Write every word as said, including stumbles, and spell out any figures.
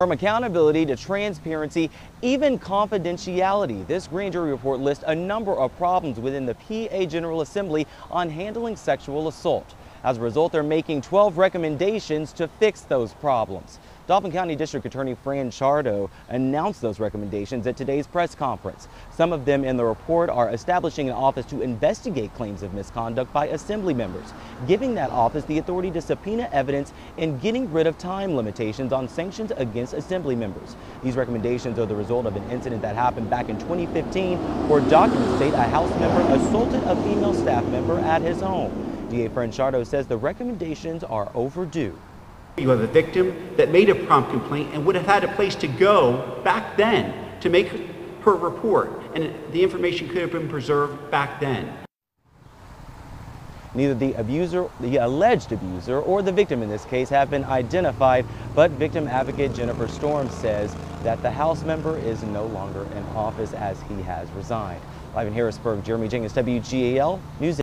From accountability to transparency, even confidentiality, this grand jury report lists a number of problems within the P A General Assembly on handling sexual assault. As a result, they're making twelve recommendations to fix those problems. Dauphin County District Attorney Fran Chardo announced those recommendations at today's press conference. Some of them in the report are establishing an office to investigate claims of misconduct by assembly members, giving that office the authority to subpoena evidence, and getting rid of time limitations on sanctions against assembly members. These recommendations are the result of an incident that happened back in twenty fifteen where documents state a House member assaulted a female staff member at his home. D A Fran Chardo says the recommendations are overdue. You have a victim that made a prompt complaint and would have had a place to go back then to make her report, and the information could have been preserved back then. Neither the abuser, the alleged abuser, or the victim in this case have been identified, but victim advocate Jennifer Storm says that the House member is no longer in office as he has resigned. Live in Harrisburg, Jeremy Jenkins, W G A L News.